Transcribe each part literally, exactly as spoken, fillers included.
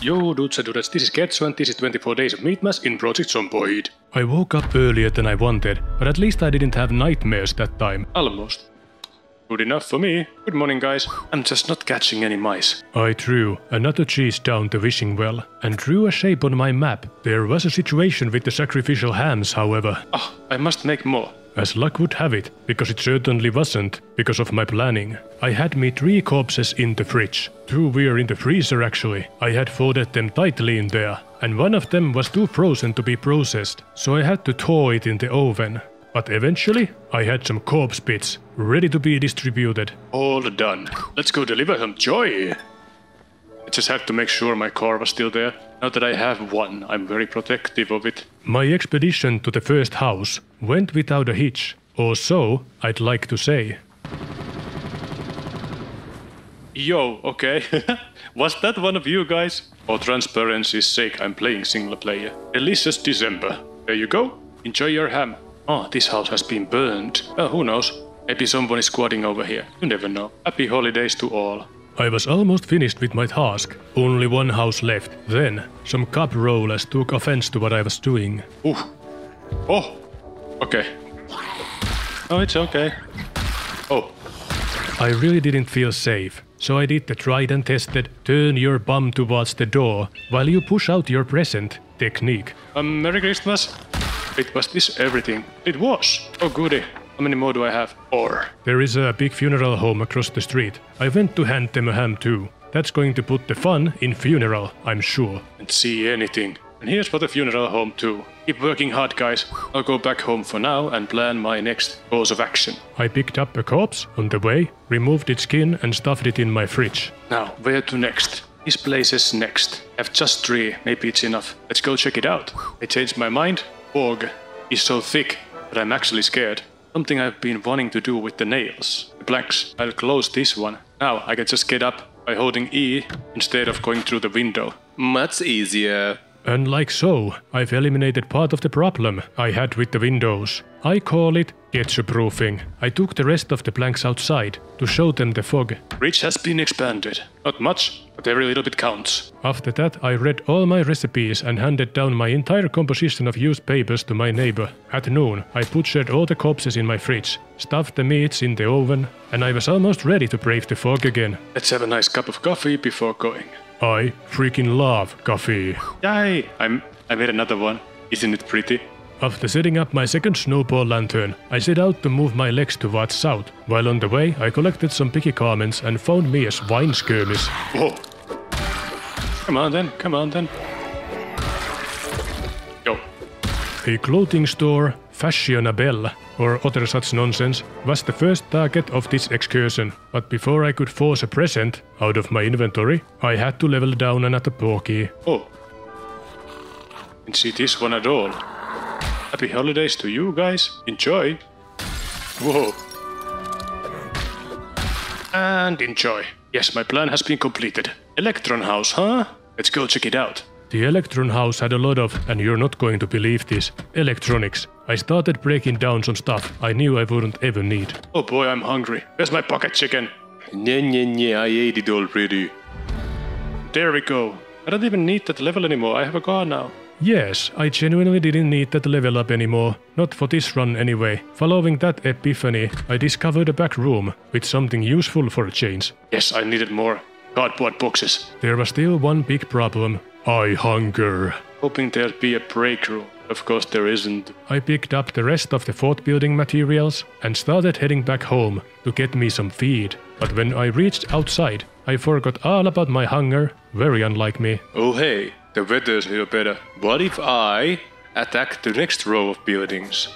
Yo dudes and dudettes, this is Getsu and this is twenty-four days of meat mass in Project Zomboid. I woke up earlier than I wanted, but at least I didn't have nightmares that time. Almost. Good enough for me. Good morning, guys. I'm just not catching any mice. I threw another cheese down the wishing well and drew a shape on my map. There was a situation with the sacrificial hams, however. Ah, oh, I must make more. As luck would have it, because it certainly wasn't, because of my planning. I had me three corpses in the fridge. Two were in the freezer actually. I had folded them tightly in there, and one of them was too frozen to be processed, so I had to thaw it in the oven. But eventually, I had some corpse bits, ready to be distributed. All done. Let's go deliver some joy! I just have to make sure my car was still there. Now that I have one, I'm very protective of it. My expedition to the first house went without a hitch. Or so, I'd like to say. Yo, okay. Was that one of you guys? For transparency's sake, I'm playing single player. Delicious December. There you go. Enjoy your ham. Oh, this house has been burned. Oh, who knows? Maybe someone is squatting over here. You never know. Happy holidays to all. I was almost finished with my task. Only one house left. Then, some cup rollers took offense to what I was doing. Ooh. Oh! Okay. Oh, it's okay. Oh. I really didn't feel safe. So I did the tried and tested, turn your bum towards the door while you push out your present technique. Um, Merry Christmas! It was this everything. It was. Oh goody. How many more do I have? Four. There is a big funeral home across the street. I went to hand them a ham too. That's going to put the fun in funeral, I'm sure. And see anything. And here's for the funeral home too. Keep working hard, guys. I'll go back home for now and plan my next course of action. I picked up a corpse on the way, removed its skin and stuffed it in my fridge. Now, where to next? These places next. I have just three. Maybe it's enough. Let's go check it out. I changed my mind. Borg is so thick that I'm actually scared. Something I've been wanting to do with the nails. The planks. I'll close this one. Now I can just get up by holding E instead of going through the window. Much easier. And like so, I've eliminated part of the problem I had with the windows. I call it Getsu-proofing. I took the rest of the planks outside to show them the fog. Bridge has been expanded. Not much, but every little bit counts. After that, I read all my recipes and handed down my entire composition of used papers to my neighbor. At noon, I butchered all the corpses in my fridge, stuffed the meats in the oven, and I was almost ready to brave the fog again. Let's have a nice cup of coffee before going. I freaking love coffee. Yay! I'm, I made another one. Isn't it pretty? After setting up my second snowball lantern, I set out to move my legs towards south. While on the way, I collected some picky garments and found me a swine skirmish. Whoa! Come on then, come on then. Yo. A clothing store, Fashionabella, or other such nonsense, was the first target of this excursion. But before I could force a present out of my inventory, I had to level down another porky. Oh. I didn't see this one at all. Happy holidays to you guys. Enjoy. Whoa. And enjoy. Yes, my plan has been completed. Electron house, huh? Let's go check it out. The Electron house had a lot of, and you're not going to believe this, electronics. I started breaking down some stuff I knew I wouldn't ever need. Oh boy, I'm hungry. Where's my pocket chicken? Nye, nye, nye, I ate it already. There we go. I don't even need that level anymore, I have a car now. Yes, I genuinely didn't need that level up anymore. Not for this run anyway. Following that epiphany, I discovered a back room with something useful for a change. Yes, I needed more cardboard boxes. There was still one big problem. I hunger. Hoping there'd be a breakthrough. Of course there isn't. I picked up the rest of the fort building materials and started heading back home to get me some feed. But when I reached outside, I forgot all about my hunger. Very unlike me. Oh hey, the weather's a little better. What if I attack the next row of buildings?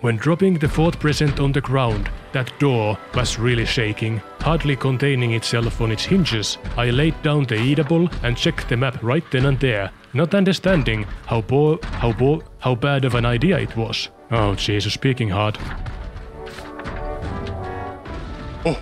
When dropping the fort present on the ground, that door was really shaking, hardly containing itself on its hinges. I laid down the eatable and checked the map right then and there, not understanding how bo- how bo- how bad of an idea it was. Oh Jesus, speaking hard. Oh.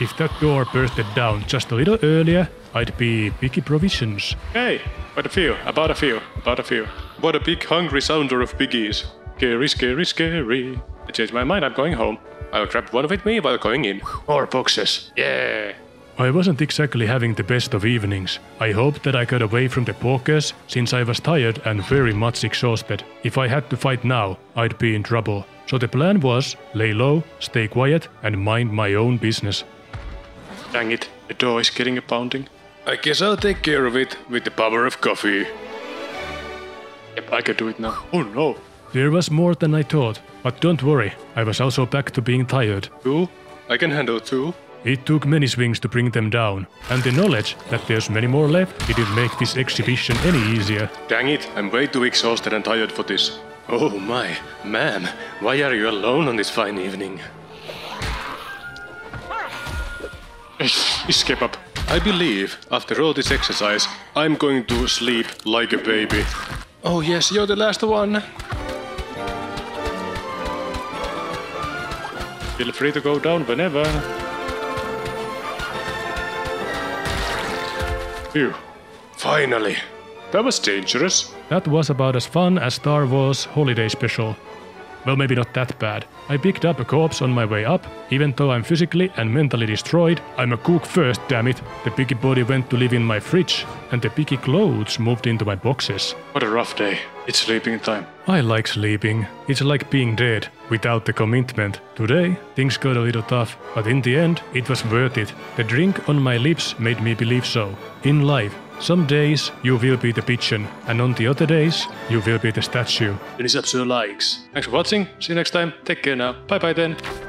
If that door bursted down just a little earlier, I'd be picky provisions. Hey, but a few, about a few, about a few. What a big hungry sounder of piggies. Scary, scary, scary. I changed my mind, I'm going home. I'll grab one with me while going in. More boxes. Yeah. I wasn't exactly having the best of evenings. I hoped that I got away from the pokers, since I was tired and very much exhausted. If I had to fight now, I'd be in trouble. So the plan was, lay low, stay quiet and mind my own business. Dang it, the door is getting a pounding. I guess I'll take care of it with the power of coffee. Yep, I can do it now. Oh no! There was more than I thought, but don't worry, I was also back to being tired. Two? I can handle two. It took many swings to bring them down, and the knowledge that there's many more left didn't make this exhibition any easier. Dang it, I'm way too exhausted and tired for this. Oh my, ma'am, why are you alone on this fine evening? Escape up. I believe, after all this exercise, I'm going to sleep like a baby. Oh yes, you're the last one. Feel free to go down whenever. Phew. Finally. That was dangerous. That was about as fun as Star Wars Holiday Special. Well, maybe not that bad. I picked up a corpse on my way up. Even though I'm physically and mentally destroyed, I'm a cook first, damn it. The piggy body went to live in my fridge, and the piggy clothes moved into my boxes. What a rough day. It's sleeping time. I like sleeping. It's like being dead, without the commitment. Today, things got a little tough, but in the end, it was worth it. The drink on my lips made me believe so. In life, some days you will be the pigeon, and on the other days, you will be the statue. Finish up your likes. Thanks for watching, see you next time, take care now, bye bye then.